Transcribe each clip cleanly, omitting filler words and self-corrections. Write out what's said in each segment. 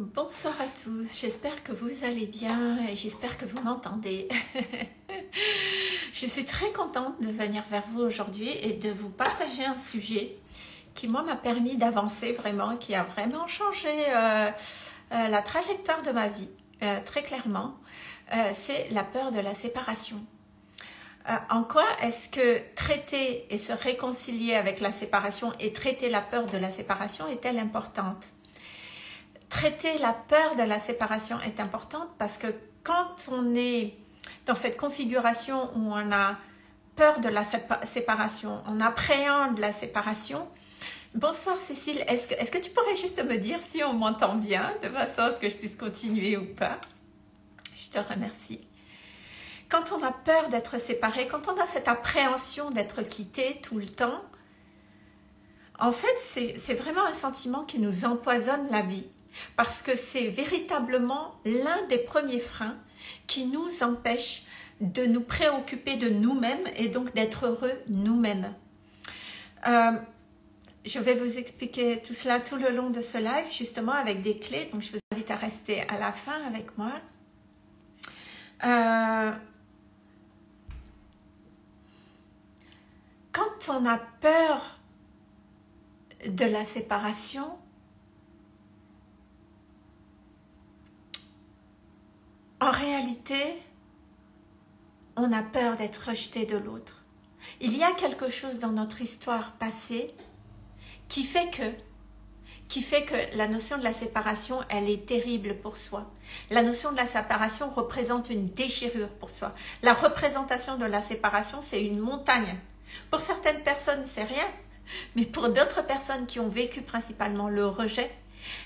Bonsoir à tous, j'espère que vous allez bien et j'espère que vous m'entendez. Je suis très contente de venir vers vous aujourd'hui et de vous partager un sujet qui moi m'a permis d'avancer vraiment, qui a vraiment changé la trajectoire de ma vie, très clairement. C'est la peur de la séparation. En quoi est-ce que traiter et se réconcilier avec la séparation et traiter la peur de la séparation est-elle importante? Traiter la peur de la séparation est importante parce que quand on est dans cette configuration où on a peur de la séparation, on appréhende la séparation. Bonsoir Cécile, est-ce que tu pourrais juste me dire si on m'entend bien de façon à ce que je puisse continuer ou pas? Je te remercie. Quand on a peur d'être séparé, quand on a cette appréhension d'être quitté tout le temps, en fait, c'est vraiment un sentiment qui nous empoisonne la vie. Parce que c'est véritablement l'un des premiers freins qui nous empêche de nous préoccuper de nous-mêmes et donc d'être heureux nous-mêmes. Je vais vous expliquer tout cela tout le long de ce live, justement avec des clés. Donc, je vous invite à rester à la fin avec moi. Quand on a peur de la séparation, en réalité, on a peur d'être rejeté de l'autre. Il y a quelque chose dans notre histoire passée qui fait que la notion de la séparation, elle est terrible pour soi. La notion de la séparation représente une déchirure pour soi. La représentation de la séparation, c'est une montagne. Pour certaines personnes, c'est rien. Mais pour d'autres personnes qui ont vécu principalement le rejet,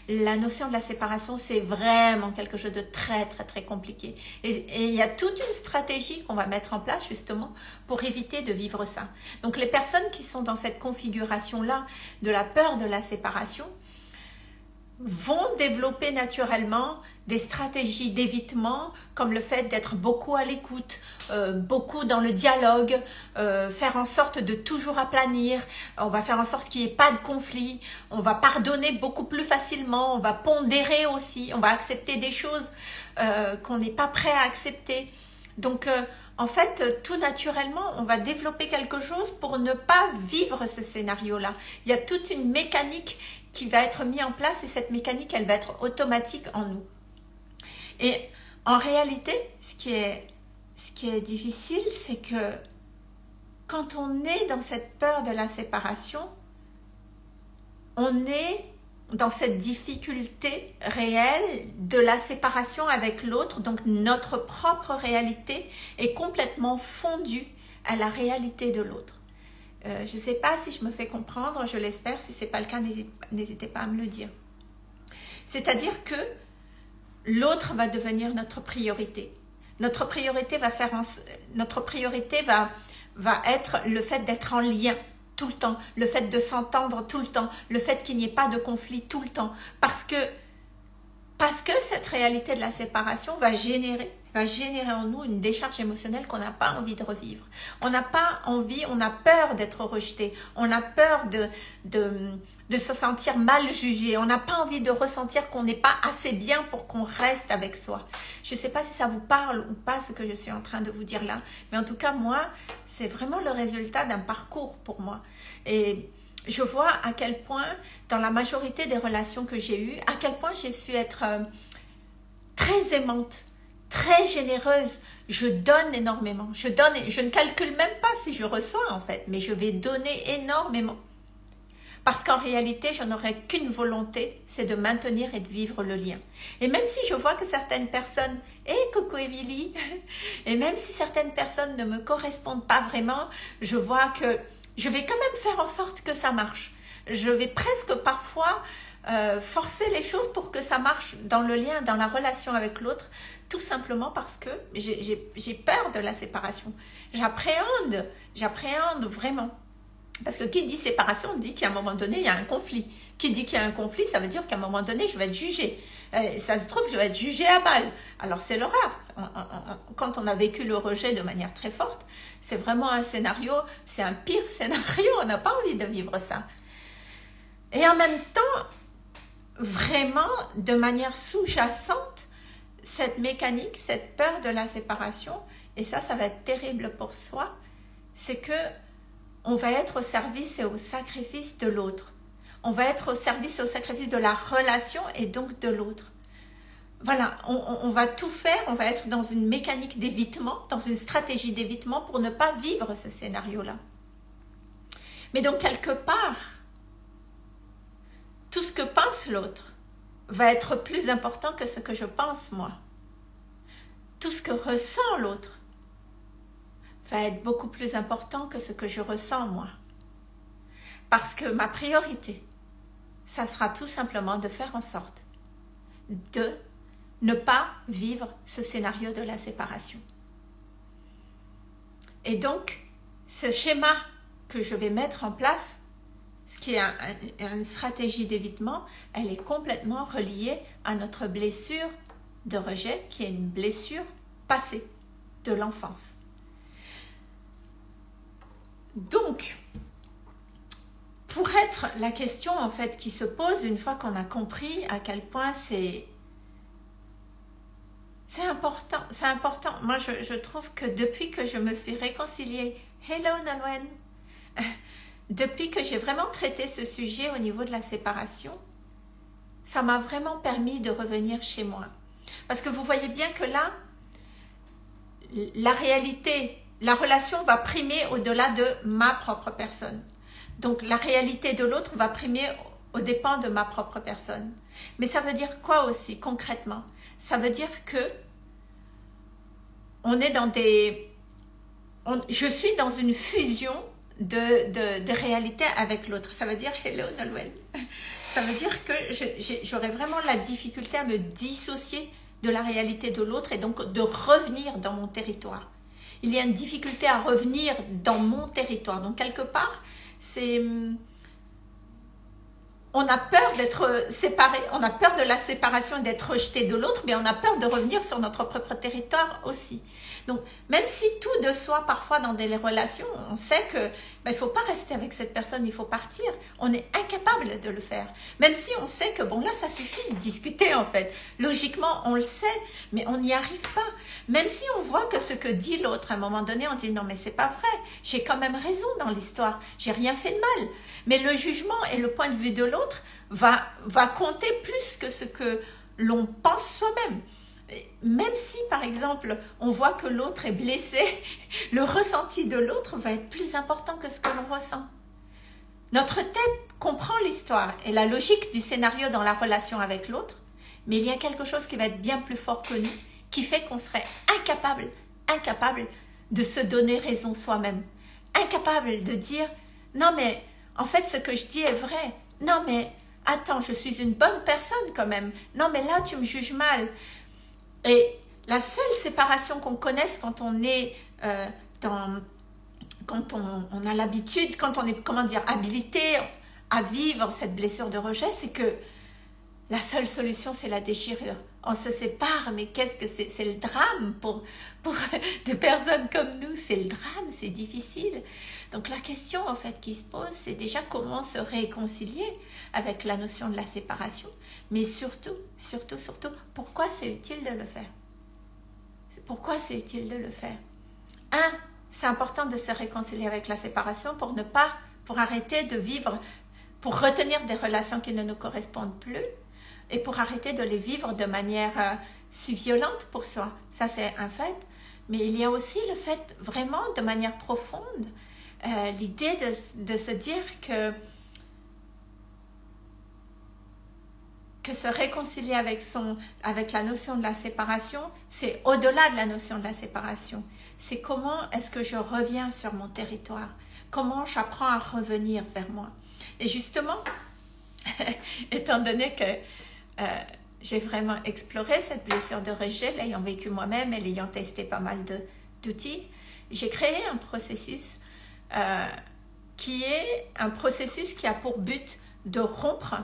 la notion de la séparation, c'est vraiment quelque chose de très, très, très compliqué. Et il y a toute une stratégie qu'on va mettre en place, justement, pour éviter de vivre ça. Donc, les personnes qui sont dans cette configuration-là, de la peur de la séparation, vont développer naturellement des stratégies d'évitement, comme le fait d'être beaucoup à l'écoute, beaucoup dans le dialogue, faire en sorte de toujours aplanir, on va faire en sorte qu'il n'y ait pas de conflit, on va pardonner beaucoup plus facilement, on va pondérer aussi, on va accepter des choses qu'on n'est pas prêt à accepter. Donc, en fait, tout naturellement, on va développer quelque chose pour ne pas vivre ce scénario-là. Il y a toute une mécanique qui va être mise en place et cette mécanique, elle va être automatique en nous. Et en réalité, ce qui est difficile, c'est que quand on est dans cette peur de la séparation, on est dans cette difficulté réelle de la séparation avec l'autre. Donc, notre propre réalité est complètement fondue à la réalité de l'autre. Je ne sais pas si je me fais comprendre, je l'espère. Si ce n'est pas le cas, n'hésitez pas à me le dire. C'est-à-dire que l'autre va devenir notre priorité. Notre priorité va faire notre priorité va être le fait d'être en lien tout le temps, le fait de s'entendre tout le temps, le fait qu'il n'y ait pas de conflit tout le temps, parce que cette réalité de la séparation va générer en nous une décharge émotionnelle qu'on n'a pas envie de revivre. On n'a pas envie, on a peur d'être rejeté, on a peur de se sentir mal jugé, on n'a pas envie de ressentir qu'on n'est pas assez bien pour qu'on reste avec soi. Je ne sais pas si ça vous parle ou pas ce que je suis en train de vous dire là, mais en tout cas moi, c'est vraiment le résultat d'un parcours pour moi. Et je vois à quel point, dans la majorité des relations que j'ai eues, à quel point j'ai su être très aimante, très généreuse. Je donne énormément. Je donne, je ne calcule même pas si je reçois en fait, mais je vais donner énormément. Parce qu'en réalité, je n'aurai qu'une volonté, c'est de maintenir et de vivre le lien. Et même si je vois que certaines personnes, hey, coucou Émilie, et même si certaines personnes ne me correspondent pas vraiment, je vois que je vais quand même faire en sorte que ça marche. Je vais presque parfois forcer les choses pour que ça marche dans le lien, dans la relation avec l'autre, tout simplement parce que j'ai peur de la séparation. J'appréhende vraiment. Parce que qui dit séparation dit qu'à un moment donné, il y a un conflit. Qui dit qu'il y a un conflit, ça veut dire qu'à un moment donné, je vais être jugée. Ça se trouve, je vais être jugée à balle. Alors, c'est l'horreur. Quand on a vécu le rejet de manière très forte, c'est vraiment un scénario, c'est un pire scénario. On n'a pas envie de vivre ça. Et en même temps, vraiment de manière sous-jacente cette mécanique, cette peur de la séparation, et ça va être terrible pour soi, c'est que on va être au service et au sacrifice de l'autre. On va être au service et au sacrifice de la relation et donc de l'autre. Voilà, on va tout faire, on va être dans une mécanique d'évitement, dans une stratégie d'évitement pour ne pas vivre ce scénario-là. Mais donc quelque part, tout ce que pense l'autre va être plus important que ce que je pense moi. Tout ce que ressent l'autre va être beaucoup plus important que ce que je ressens moi. Parce que ma priorité, ça sera tout simplement de faire en sorte de ne pas vivre ce scénario de la séparation. Et donc, ce schéma que je vais mettre en place, ce qui est une stratégie d'évitement, elle est complètement reliée à notre blessure de rejet, qui est une blessure passée de l'enfance. Donc, pour être la question en fait qui se pose une fois qu'on a compris à quel point c'est important, c'est important. Moi, je trouve que depuis que je me suis réconciliée, hello Nolwenn, depuis que j'ai vraiment traité ce sujet au niveau de la séparation, ça m'a vraiment permis de revenir chez moi. Parce que vous voyez bien que là, la réalité, la relation va primer au-delà de ma propre personne. Donc, la réalité de l'autre va primer aux dépens de ma propre personne. Mais ça veut dire quoi aussi, concrètement? Ça veut dire que on est dans des... je suis dans une fusion de réalité avec l'autre. Ça veut dire, hello Nolwenn. Ça veut dire que j'aurais vraiment la difficulté à me dissocier de la réalité de l'autre et donc de revenir dans mon territoire. Il y a une difficulté à revenir dans mon territoire. Donc, quelque part... on a peur d'être séparé, on a peur de la séparation et d'être rejeté de l'autre, mais on a peur de revenir sur notre propre territoire aussi. Donc, même si tout de soi, parfois dans des relations, on sait que il faut pas rester avec cette personne, il faut partir, on est incapable de le faire. Même si on sait que bon là, ça suffit de discuter en fait. Logiquement, on le sait, mais on n'y arrive pas. Même si on voit que ce que dit l'autre, à un moment donné, on dit non mais c'est pas vrai, j'ai quand même raison dans l'histoire, j'ai rien fait de mal. Mais le jugement et le point de vue de l'autre va compter plus que ce que l'on pense soi-même. Même si, par exemple, on voit que l'autre est blessé, le ressenti de l'autre va être plus important que ce que l'on ressent. Notre tête comprend l'histoire et la logique du scénario dans la relation avec l'autre, mais il y a quelque chose qui va être bien plus fort que nous, qui fait qu'on serait incapable de se donner raison soi-même, incapable de dire « Non mais, en fait, ce que je dis est vrai ». Non mais, attends, je suis une bonne personne quand même. Non mais là, tu me juges mal. Et la seule séparation qu'on connaisse quand on est quand on a l'habitude, quand on est, comment dire, habilité à vivre cette blessure de rejet, c'est que la seule solution, c'est la déchirure. On se sépare, mais qu'est-ce que c'est? C'est le drame pour des personnes comme nous. C'est le drame, c'est difficile. Donc la question en fait qui se pose, c'est déjà comment se réconcilier avec la notion de la séparation, mais surtout, pourquoi c'est utile de le faire? Pourquoi c'est utile de le faire? Un, c'est important de se réconcilier avec la séparation pour arrêter de vivre, pour retenir des relations qui ne nous correspondent plus, et pour arrêter de les vivre de manière si violente pour soi. Ça, c'est un fait. Mais il y a aussi le fait, vraiment, de manière profonde, l'idée de se dire que se réconcilier avec la notion de la séparation, c'est au-delà de la notion de la séparation. C'est comment est-ce que je reviens sur mon territoire? Comment j'apprends à revenir vers moi? Et justement, étant donné que j'ai vraiment exploré cette blessure de rejet, l'ayant vécu moi-même et l'ayant testé pas mal d'outils, j'ai créé un processus qui a pour but de rompre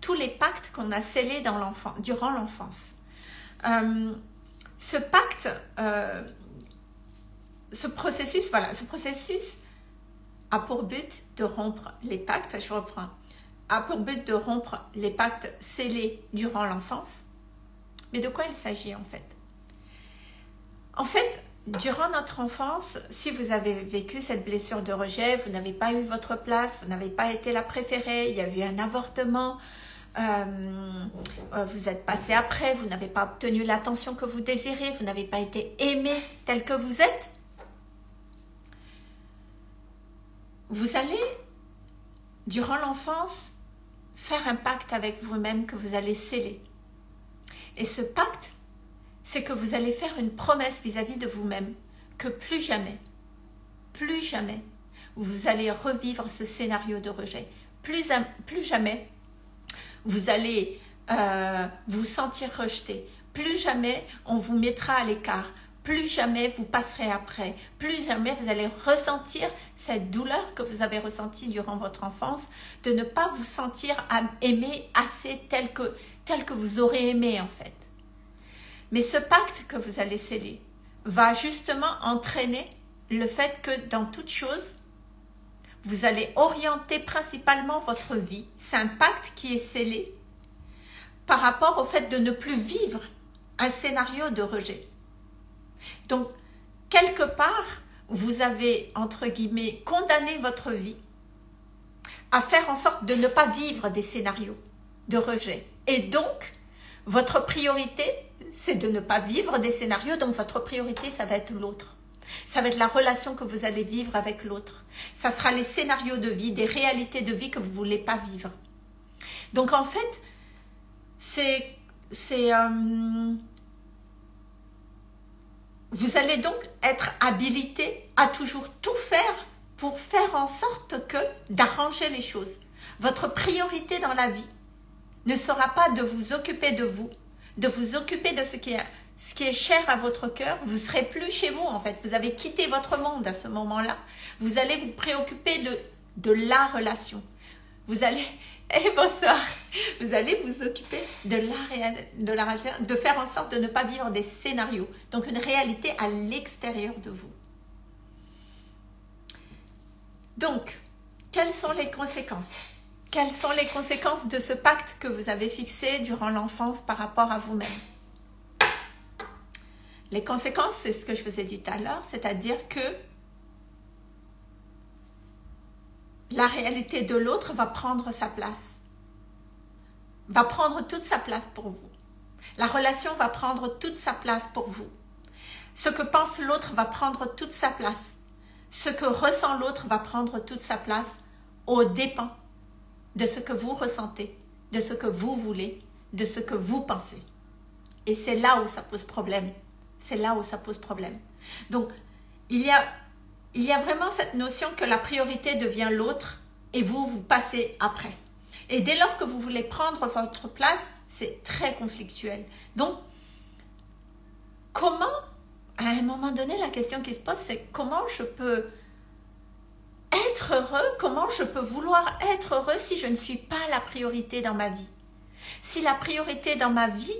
tous les pactes qu'on a scellés durant l'enfance. Ce processus a pour but de rompre les pactes, je reprends, a pour but de rompre les pactes scellés durant l'enfance. Mais de quoi il s'agit en fait? En fait, durant notre enfance, si vous avez vécu cette blessure de rejet, vous n'avez pas eu votre place, vous n'avez pas été la préférée, il y a eu un avortement, vous êtes passé après, vous n'avez pas obtenu l'attention que vous désirez, vous n'avez pas été aimé tel que vous êtes, vous allez, durant l'enfance, faire un pacte avec vous-même que vous allez sceller. Et ce pacte, c'est que vous allez faire une promesse vis-à-vis de vous-même, que plus jamais, vous allez revivre ce scénario de rejet. Plus jamais, vous allez vous sentir rejeté. Plus jamais, on vous mettra à l'écart. Plus jamais, vous passerez après. Plus jamais, vous allez ressentir cette douleur que vous avez ressentie durant votre enfance, de ne pas vous sentir aimé assez tel que vous aurez aimé en fait. Mais ce pacte que vous allez sceller va justement entraîner le fait que dans toute chose, vous allez orienter principalement votre vie. C'est un pacte qui est scellé par rapport au fait de ne plus vivre un scénario de rejet. Donc, quelque part, vous avez, entre guillemets, condamné votre vie à faire en sorte de ne pas vivre des scénarios de rejet. Et donc, votre priorité, c'est de ne pas vivre des scénarios, donc votre priorité, ça va être l'autre. Ça va être la relation que vous allez vivre avec l'autre. Ça sera les scénarios de vie, des réalités de vie que vous ne voulez pas vivre. Donc, en fait, vous allez donc être habilité à toujours tout faire pour faire en sorte que d'arranger les choses. Votre priorité dans la vie ne sera pas de vous occuper de vous, de vous occuper de ce qui est cher à votre cœur. Vous ne serez plus chez vous en fait. Vous avez quitté votre monde à ce moment-là. Vous allez vous préoccuper de la relation. Vous allez... Eh bonsoir! Vous allez vous occuper de faire en sorte de ne pas vivre des scénarios. Donc une réalité à l'extérieur de vous. Donc, quelles sont les conséquences? Quelles sont les conséquences de ce pacte que vous avez fixé durant l'enfance par rapport à vous-même? Les conséquences, c'est ce que je vous ai dit tout à l'heure, c'est-à-dire que la réalité de l'autre va prendre sa place, va prendre toute sa place pour vous. La relation va prendre toute sa place pour vous. Ce que pense l'autre va prendre toute sa place. Ce que ressent l'autre va prendre toute sa place aux dépens de ce que vous ressentez, de ce que vous voulez, de ce que vous pensez. Et c'est là où ça pose problème. C'est là où ça pose problème. Donc, il y a vraiment cette notion que la priorité devient l'autre et vous, vous passez après. Et dès lors que vous voulez prendre votre place, c'est très conflictuel. Donc, comment, à un moment donné, la question qui se pose, c'est comment je peux être heureux, comment je peux vouloir être heureux si je ne suis pas la priorité dans ma vie? Si la priorité dans ma vie,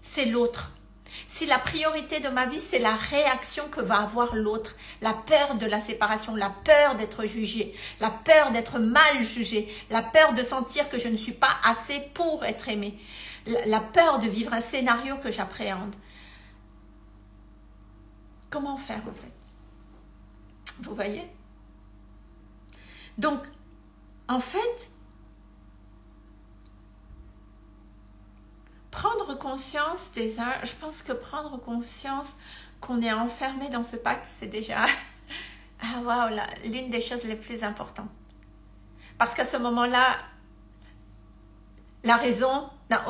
c'est l'autre. Si la priorité de ma vie, c'est la réaction que va avoir l'autre, la peur de la séparation, la peur d'être jugé, la peur d'être mal jugé, la peur de sentir que je ne suis pas assez pour être aimé, la peur de vivre un scénario que j'appréhende. Comment faire en fait? Vous voyez? Donc, en fait, prendre conscience déjà, je pense que prendre conscience qu'on est enfermé dans ce pacte, c'est déjà waouh, l'une des choses les plus importantes. Parce qu'à ce moment-là, la raison n'a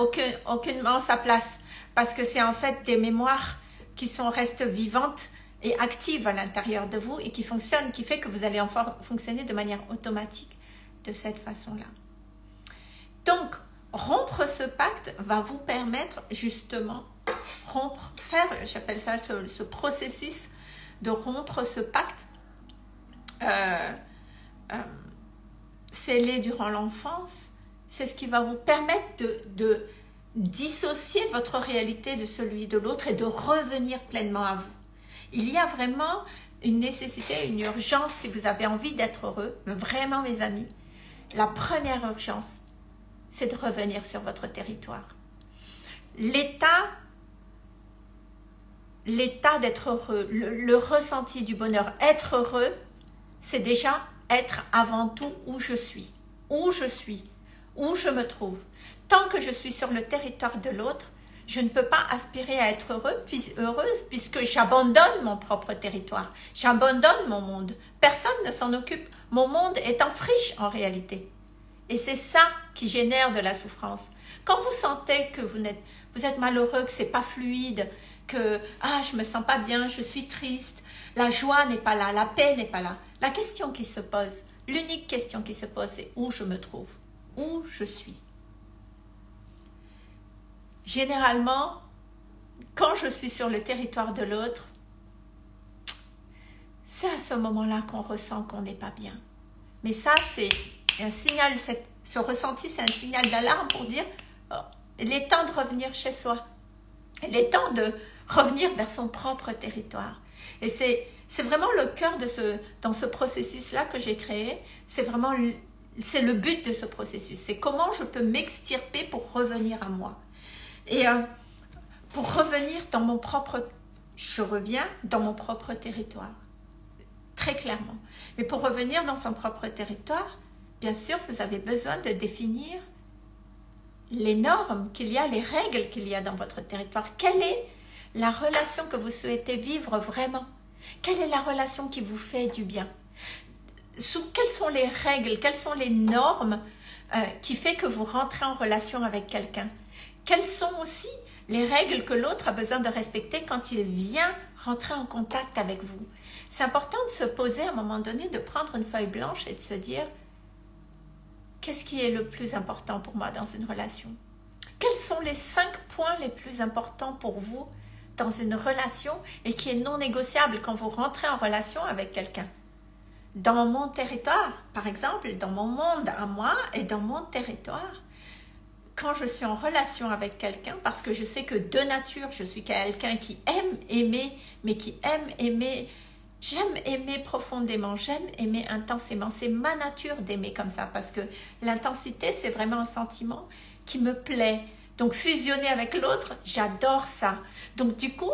aucunement sa place. Parce que c'est en fait des mémoires qui restent vivantes et actives à l'intérieur de vous et qui fonctionnent, qui fait que vous allez fonctionner de manière automatique de cette façon-là. Donc, rompre ce pacte va vous permettre justement j'appelle ça ce processus de rompre ce pacte scellé durant l'enfance. C'est ce qui va vous permettre de dissocier votre réalité de celui de l'autre et de revenir pleinement à vous. Il y a vraiment une nécessité, une urgence si vous avez envie d'être heureux. Vraiment mes amis, la première urgence, c'est de revenir sur votre territoire. L'état d'être heureux, le ressenti du bonheur, être heureux, c'est déjà être avant tout où je suis, où je me trouve. Tant que je suis sur le territoire de l'autre, je ne peux pas aspirer à être heureuse puisque j'abandonne mon propre territoire, j'abandonne mon monde. Personne ne s'en occupe, mon monde est en friche en réalité. Et c'est ça qui génère de la souffrance. Quand vous sentez que vous êtes malheureux, que ce n'est pas fluide, que je ne me sens pas bien, je suis triste, la joie n'est pas là, la paix n'est pas là. La question qui se pose, l'unique question qui se pose, c'est où je me trouve, où je suis. Généralement, quand je suis sur le territoire de l'autre, c'est à ce moment-là qu'on ressent qu'on n'est pas bien. Mais ça, c'est un signal, ce ressenti, c'est un signal d'alarme pour dire il est temps de revenir chez soi. Il est temps de revenir vers son propre territoire. Et c'est vraiment le cœur de dans ce processus-là que j'ai créé. C'est vraiment le but de ce processus. C'est comment je peux m'extirper pour revenir à moi. Et pour revenir dans mon propre territoire, très clairement. Mais pour revenir dans son propre territoire, bien sûr, vous avez besoin de définir les normes qu'il y a, les règles qu'il y a dans votre territoire. Quelle est la relation que vous souhaitez vivre vraiment? Quelle est la relation qui vous fait du bien? Quelles sont les règles, quelles sont les normes qui font que vous rentrez en relation avec quelqu'un? Quelles sont aussi les règles que l'autre a besoin de respecter quand il vient rentrer en contact avec vous? C'est important de se poser à un moment donné, de prendre une feuille blanche et de se dire « Qu'est-ce qui est le plus important pour moi dans une relation ?» Quels sont les 5 points les plus importants pour vous dans une relation et qui est non négociable quand vous rentrez en relation avec quelqu'un? Dans mon territoire, par exemple, dans mon monde à moi et dans mon territoire, quand je suis en relation avec quelqu'un, parce que je sais que de nature, je suis quelqu'un qui aime aimer, mais qui aime aimer, j'aime aimer profondément, j'aime aimer intensément. C'est ma nature d'aimer comme ça, parce que l'intensité, c'est vraiment un sentiment qui me plaît. Donc, fusionner avec l'autre, j'adore ça. Donc, du coup,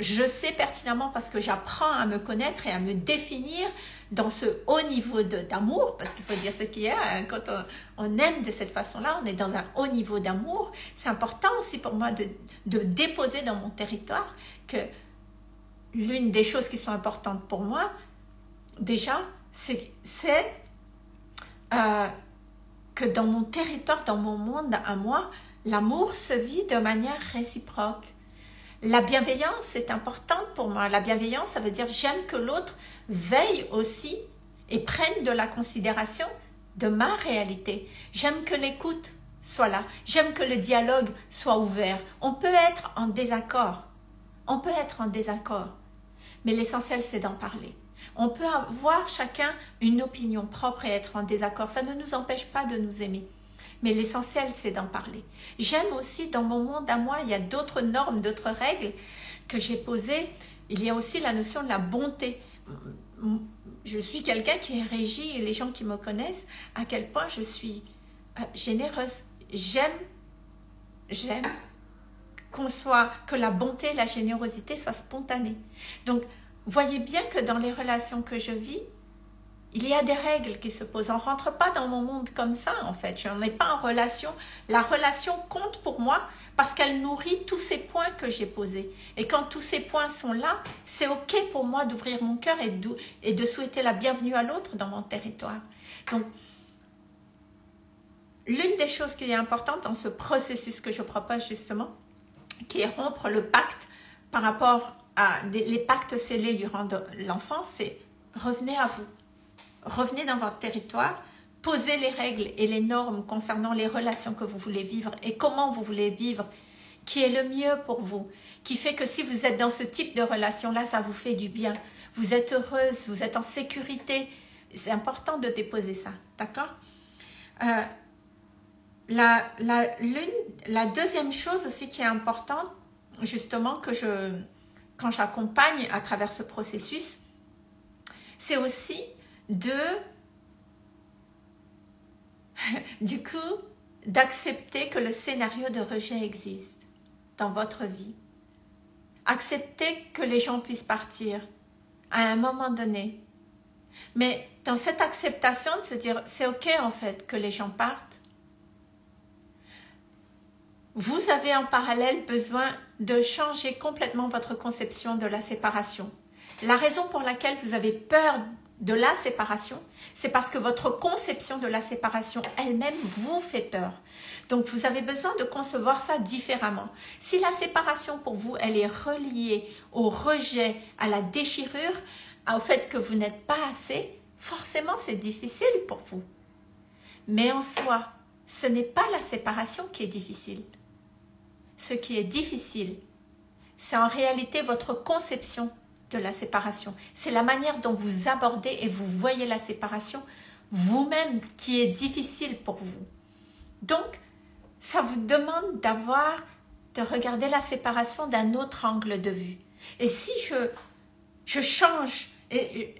je sais pertinemment, parce que j'apprends à me connaître et à me définir dans ce haut niveau d'amour, parce qu'il faut dire ce qu'il y a, hein, quand on aime de cette façon-là, on est dans un haut niveau d'amour. C'est important aussi pour moi de déposer dans mon territoire que l'une des choses qui sont importantes pour moi, déjà, c'est que dans mon territoire, dans mon monde à moi, l'amour se vit de manière réciproque. La bienveillance est importante pour moi. La bienveillance, ça veut dire j'aime que l'autre veille aussi et prenne de la considération de ma réalité. J'aime que l'écoute soit là. J'aime que le dialogue soit ouvert. On peut être en désaccord. On peut être en désaccord. Mais l'essentiel, c'est d'en parler. On peut avoir chacun une opinion propre et être en désaccord. Ça ne nous empêche pas de nous aimer. Mais l'essentiel, c'est d'en parler. J'aime aussi, dans mon monde à moi, il y a d'autres normes, d'autres règles que j'ai posées. Il y a aussi la notion de la bonté. Je suis quelqu'un qui est régie, et les gens qui me connaissent, à quel point je suis généreuse. J'aime que la bonté et la générosité soient spontanées. Donc, voyez bien que dans les relations que je vis, il y a des règles qui se posent. On ne rentre pas dans mon monde comme ça, en fait. Je n'en ai pas en relation. La relation compte pour moi parce qu'elle nourrit tous ces points que j'ai posés. Et quand tous ces points sont là, c'est OK pour moi d'ouvrir mon cœur et de souhaiter la bienvenue à l'autre dans mon territoire. Donc, l'une des choses qui est importante dans ce processus que je propose justement, qui est rompre le pacte par rapport à les pactes scellés durant l'enfance, c'est revenez à vous. Revenez dans votre territoire, posez les règles et les normes concernant les relations que vous voulez vivre et comment vous voulez vivre, qui est le mieux pour vous, qui fait que si vous êtes dans ce type de relation-là, ça vous fait du bien. Vous êtes heureuse, vous êtes en sécurité. C'est important de déposer ça, d'accord? La deuxième chose aussi qui est importante, justement, quand j'accompagne à travers ce processus, c'est aussi du coup, d'accepter que le scénario de rejet existe dans votre vie. Accepter que les gens puissent partir à un moment donné. Mais dans cette acceptation de se dire, c'est ok en fait que les gens partent, vous avez en parallèle besoin de changer complètement votre conception de la séparation. La raison pour laquelle vous avez peur de la séparation, c'est parce que votre conception de la séparation elle-même vous fait peur. Donc vous avez besoin de concevoir ça différemment. Si la séparation pour vous, elle est reliée au rejet, à la déchirure, au fait que vous n'êtes pas assez, forcément c'est difficile pour vous. Mais en soi, ce n'est pas la séparation qui est difficile. Ce qui est difficile, c'est en réalité votre conception de la séparation. C'est la manière dont vous abordez et vous voyez la séparation vous-même qui est difficile pour vous. Donc, ça vous demande de regarder la séparation d'un autre angle de vue. Et si je change, hey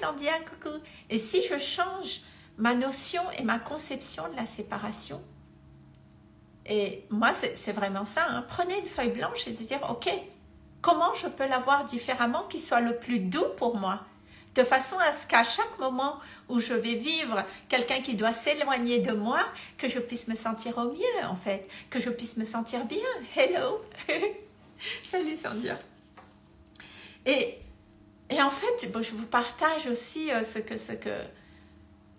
Sandia, coucou, et si je change ma notion et ma conception de la séparation, et moi c'est vraiment ça, hein, prenez une feuille blanche et se dire, ok, comment je peux la voir différemment qui soit le plus doux pour moi, de façon à ce qu'à chaque moment où je vais vivre quelqu'un qui doit s'éloigner de moi, que je puisse me sentir au mieux en fait, que je puisse me sentir bien. Hello. Salut Sandia. Et en fait, bon, je vous partage aussi ce que,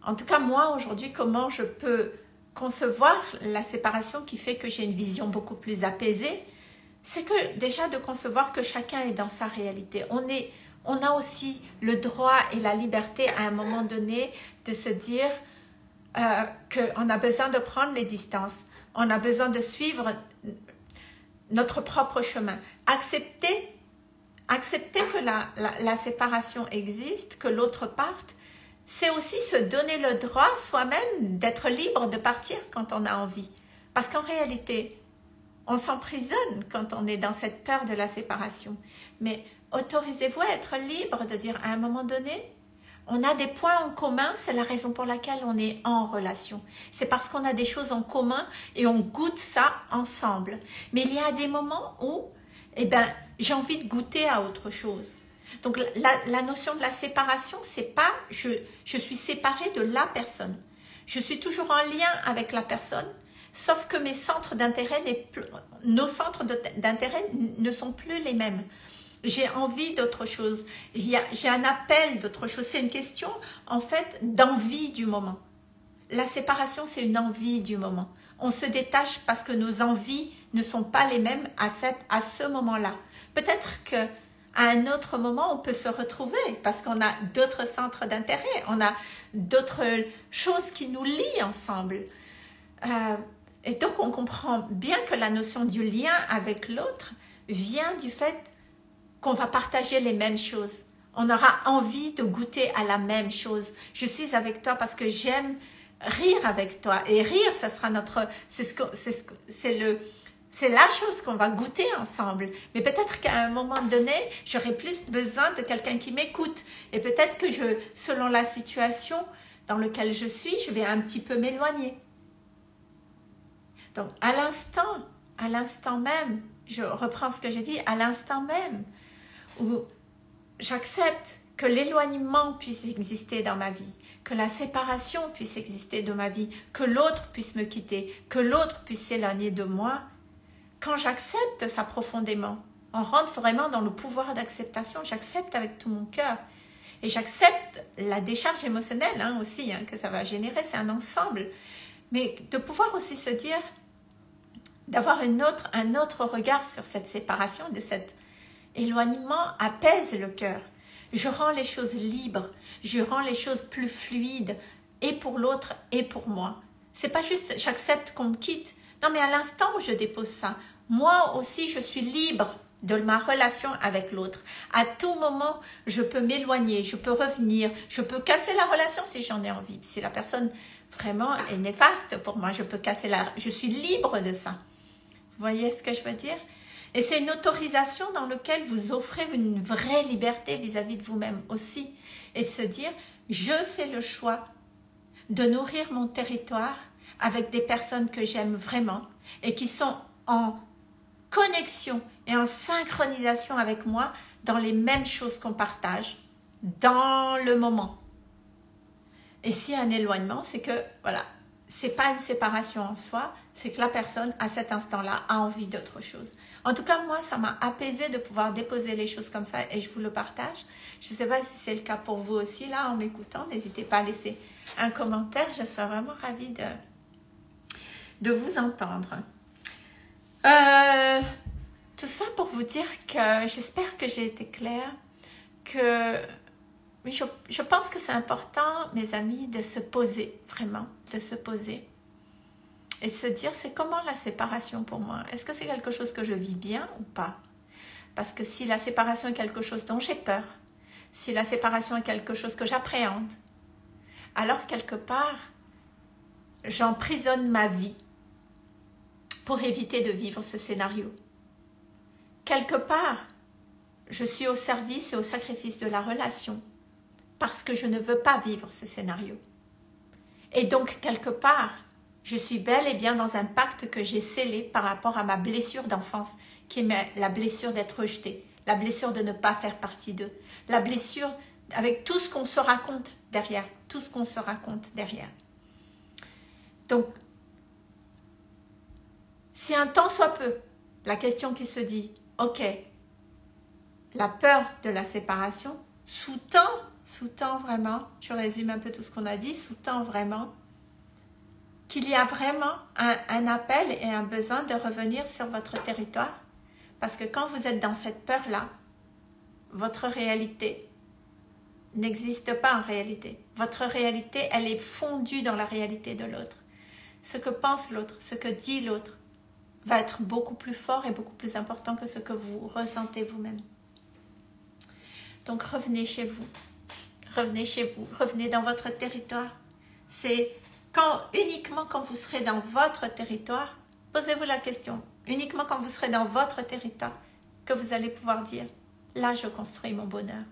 en tout cas moi aujourd'hui, comment je peux concevoir la séparation qui fait que j'ai une vision beaucoup plus apaisée. C'est que déjà de concevoir que chacun est dans sa réalité. On a aussi le droit et la liberté à un moment donné de se dire qu'on a besoin de prendre les distances. On a besoin de suivre notre propre chemin. Accepter que la séparation existe, que l'autre parte, c'est aussi se donner le droit soi-même d'être libre de partir quand on a envie. Parce qu'en réalité, on s'emprisonne quand on est dans cette peur de la séparation. Mais autorisez-vous à être libre de dire à un moment donné, on a des points en commun, c'est la raison pour laquelle on est en relation. C'est parce qu'on a des choses en commun et on goûte ça ensemble. Mais il y a des moments où j'ai envie de goûter à autre chose. Donc la notion de la séparation, c'est pas je suis séparée de la personne. Je suis toujours en lien avec la personne. Sauf que nos centres d'intérêt ne sont plus les mêmes. J'ai envie d'autre chose. J'ai un appel d'autre chose. C'est une question, en fait, d'envie du moment. La séparation, c'est une envie du moment. On se détache parce que nos envies ne sont pas les mêmes à ce moment-là. Peut-être qu'à un autre moment, on peut se retrouver parce qu'on a d'autres centres d'intérêt. On a d'autres choses qui nous lient ensemble. Et donc, on comprend bien que la notion du lien avec l'autre vient du fait qu'on va partager les mêmes choses. On aura envie de goûter à la même chose. Je suis avec toi parce que j'aime rire avec toi. Et rire, ça sera c'est la chose qu'on va goûter ensemble. Mais peut-être qu'à un moment donné, j'aurai plus besoin de quelqu'un qui m'écoute. Et peut-être que selon la situation dans laquelle je suis, je vais un petit peu m'éloigner. Donc, à l'instant même, je reprends ce que j'ai dit, à l'instant même où j'accepte que l'éloignement puisse exister dans ma vie, que la séparation puisse exister dans ma vie, que l'autre puisse me quitter, que l'autre puisse s'éloigner de moi, quand j'accepte ça profondément, on rentre vraiment dans le pouvoir d'acceptation, j'accepte avec tout mon cœur. Et j'accepte la décharge émotionnelle aussi, que ça va générer, c'est un ensemble. Mais de pouvoir aussi se dire, d'avoir un autre regard sur cette séparation, de cet éloignement, apaise le cœur. Je rends les choses libres, je rends les choses plus fluides, et pour l'autre, et pour moi. C'est pas juste, j'accepte qu'on me quitte. Non, mais à l'instant où je dépose ça, moi aussi je suis libre de ma relation avec l'autre. À tout moment, je peux m'éloigner, je peux revenir, je peux casser la relation si j'en ai envie, si la personne vraiment est néfaste pour moi. Je peux casser je suis libre de ça. Vous voyez ce que je veux dire? Et c'est une autorisation dans laquelle vous offrez une vraie liberté vis-à-vis de vous-même aussi. Et de se dire, je fais le choix de nourrir mon territoire avec des personnes que j'aime vraiment et qui sont en connexion et en synchronisation avec moi dans les mêmes choses qu'on partage dans le moment. Et s'il y a un éloignement, c'est que, voilà, c'est pas une séparation en soi, c'est que la personne, à cet instant-là, a envie d'autre chose. En tout cas, moi, ça m'a apaisée de pouvoir déposer les choses comme ça et je vous le partage. Je ne sais pas si c'est le cas pour vous aussi, là, en m'écoutant. N'hésitez pas à laisser un commentaire. Je serais vraiment ravie de vous entendre. Tout ça pour vous dire que j'espère que j'ai été claire, que je pense que c'est important, mes amis, de se poser, vraiment, de se poser et de se dire, c'est comment la séparation pour moi? Est-ce que c'est quelque chose que je vis bien ou pas? Parce que si la séparation est quelque chose dont j'ai peur, si la séparation est quelque chose que j'appréhende, alors quelque part, j'emprisonne ma vie pour éviter de vivre ce scénario. Quelque part, je suis au service et au sacrifice de la relation parce que je ne veux pas vivre ce scénario. Et donc, quelque part, je suis bel et bien dans un pacte que j'ai scellé par rapport à ma blessure d'enfance, qui est la blessure d'être rejetée, la blessure de ne pas faire partie d'eux, la blessure avec tout ce qu'on se raconte derrière, tout ce qu'on se raconte derrière. Donc, si un temps soit peu, la question qui se dit, ok, la peur de la séparation sous-tend vraiment, je résume un peu tout ce qu'on a dit, sous-tend vraiment qu'il y a vraiment un appel et un besoin de revenir sur votre territoire. Parce que quand vous êtes dans cette peur-là, votre réalité n'existe pas en réalité. Votre réalité, elle est fondue dans la réalité de l'autre. Ce que pense l'autre, ce que dit l'autre, va être beaucoup plus fort et beaucoup plus important que ce que vous ressentez vous-même. Donc revenez chez vous, revenez chez vous, revenez dans votre territoire. C'est quand, uniquement quand vous serez dans votre territoire, posez-vous la question, uniquement quand vous serez dans votre territoire, que vous allez pouvoir dire, là je construis mon bonheur,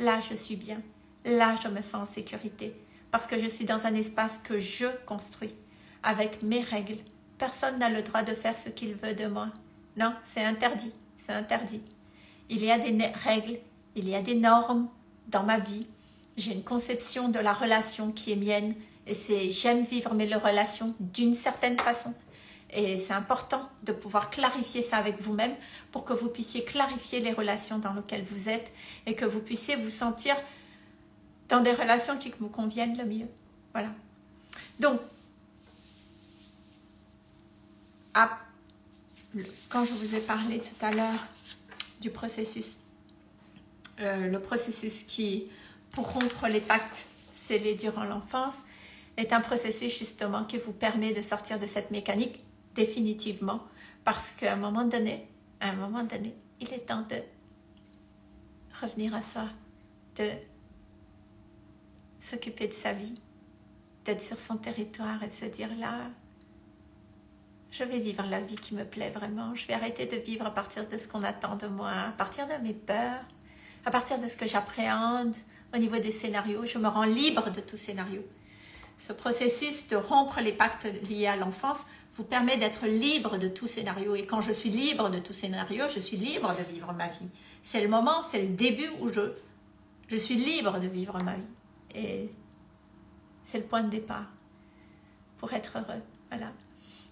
là je suis bien, là je me sens en sécurité, parce que je suis dans un espace que je construis, avec mes règles. Personne n'a le droit de faire ce qu'il veut de moi. Non, c'est interdit, c'est interdit. Il y a des règles, il y a des normes dans ma vie. J'ai une conception de la relation qui est mienne et c'est j'aime vivre mes relations d'une certaine façon. Et c'est important de pouvoir clarifier ça avec vous-même pour que vous puissiez clarifier les relations dans lesquelles vous êtes et que vous puissiez vous sentir dans des relations qui vous conviennent le mieux. Voilà. Donc, quand je vous ai parlé tout à l'heure du processus, le processus qui, pour rompre les pactes scellés durant l'enfance, est un processus justement qui vous permet de sortir de cette mécanique définitivement, parce qu'à un moment donné, il est temps de revenir à soi, de s'occuper de sa vie, d'être sur son territoire et de se dire là, je vais vivre la vie qui me plaît vraiment. Je vais arrêter de vivre à partir de ce qu'on attend de moi, à partir de mes peurs, à partir de ce que j'appréhende au niveau des scénarios. Je me rends libre de tout scénario. Ce processus de rompre les pactes liés à l'enfance vous permet d'être libre de tout scénario. Et quand je suis libre de tout scénario, je suis libre de vivre ma vie. C'est le moment, c'est le début où je suis libre de vivre ma vie. Et c'est le point de départ pour être heureux. Voilà.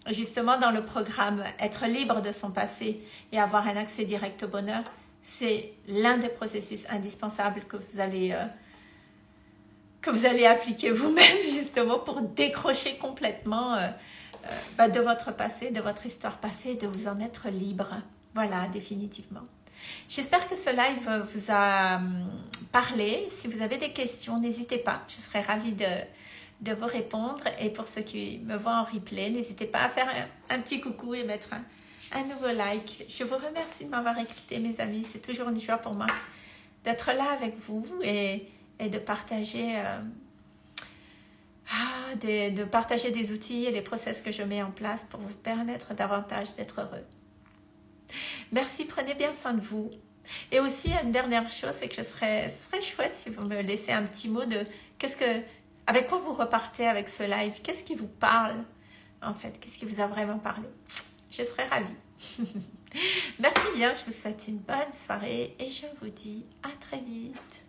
Justement, dans le programme « Être libre de son passé et avoir un accès direct au bonheur », c'est l'un des processus indispensables que vous allez appliquer vous-même justement pour décrocher complètement de votre passé, de votre histoire passée, de vous en être libre. Voilà, définitivement. J'espère que ce live vous a parlé. Si vous avez des questions, n'hésitez pas. Je serai ravie de vous répondre, et pour ceux qui me voient en replay, n'hésitez pas à faire un petit coucou et mettre un nouveau like. Je vous remercie de m'avoir écouté, mes amis, c'est toujours une joie pour moi d'être là avec vous et de partager des outils et les process que je mets en place pour vous permettre davantage d'être heureux. Merci, prenez bien soin de vous. Et aussi, une dernière chose, c'est que ce serait chouette si vous me laissez un petit mot de qu'est-ce que avec quoi vous repartez avec ce live? Qu'est-ce qui vous parle? en fait, qu'est-ce qui vous a vraiment parlé. Je serais ravie. Merci bien, je vous souhaite une bonne soirée et je vous dis à très vite.